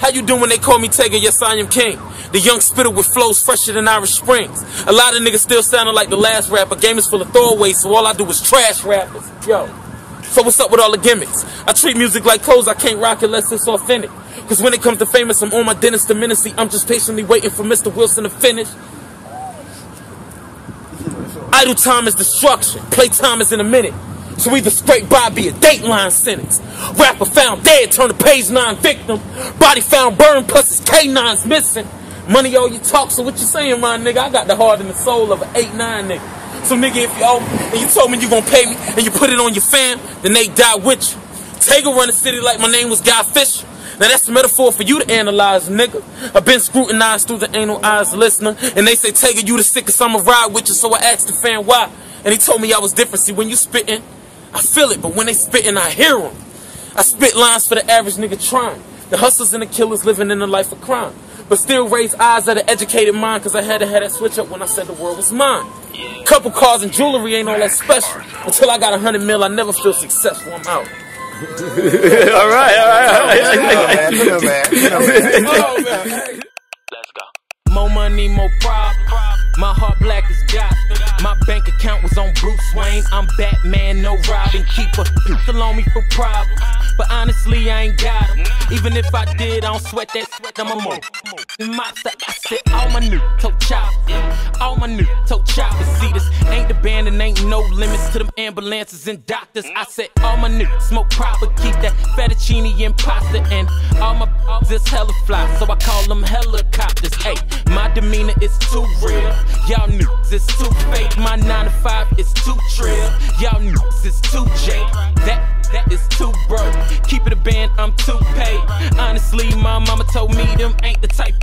How you doing when they call me Tiger? Yes, I am king. The young spitter with flows fresher than Irish Springs. A lot of niggas still sounding like the last rapper. Game is full of throwaways, so all I do is trash rappers. Yo. So what's up with all the gimmicks? I treat music like clothes, I can't rock unless it's authentic. Cause when it comes to famous, I'm on my Dennis the Menace. I'm just patiently waiting for Mr. Wilson to finish. Idle time is destruction, play time is in a minute. So either straight by be a Dateline sentence. Rapper found dead, turn to page 9 victim. Body found burned, plus his canines missing. Money all you talk, so what you saying, my nigga? I got the heart and the soul of an 8'9" nigga. So nigga, if you owe me, and you told me you gon' pay me, and you put it on your fam, then they die with you. Tager run the city like my name was Guy Fisher. Now that's a metaphor for you to analyze, nigga. I've been scrutinized through the anal eyes listener. And they say, Tiger, you the sickest, I'ma ride with you. So I asked the fan why. And he told me I was different. See, when you spittin', I feel it. But when they spittin', I hear them. I spit lines for the average nigga trying. The hustlers and the killers living in the life of crime. But still raise eyes at an educated mind. Cause I had to have that switch up when I said the world was mine. Couple cars and jewelry ain't all that special. Until I got 100 mil, I never feel successful. I'm out. All right. Let's go. More money, more problem. My heart black as God. My bank account was on Bruce Wayne. I'm Batman, no Robin. Keep a pistol on me for problems. But honestly, I ain't got them. Even if I did, I don't sweat that sweat. I'm a mo. I said, all my new toe choppers. All my new toe choppers. See, this ain't the band and ain't no limits to them ambulances and doctors. I said, all my new smoke proper. Keep that fettuccine and pasta. And all my this hella fly. So I call them helicopters. Hey, my demeanor is too real. Y'all nukes is too fake. My 9 to 5 is too trill. Y'all nukes is too jake. That is too broke. Keep it a band, I'm too paid. Honestly, my mama told me them ain't the type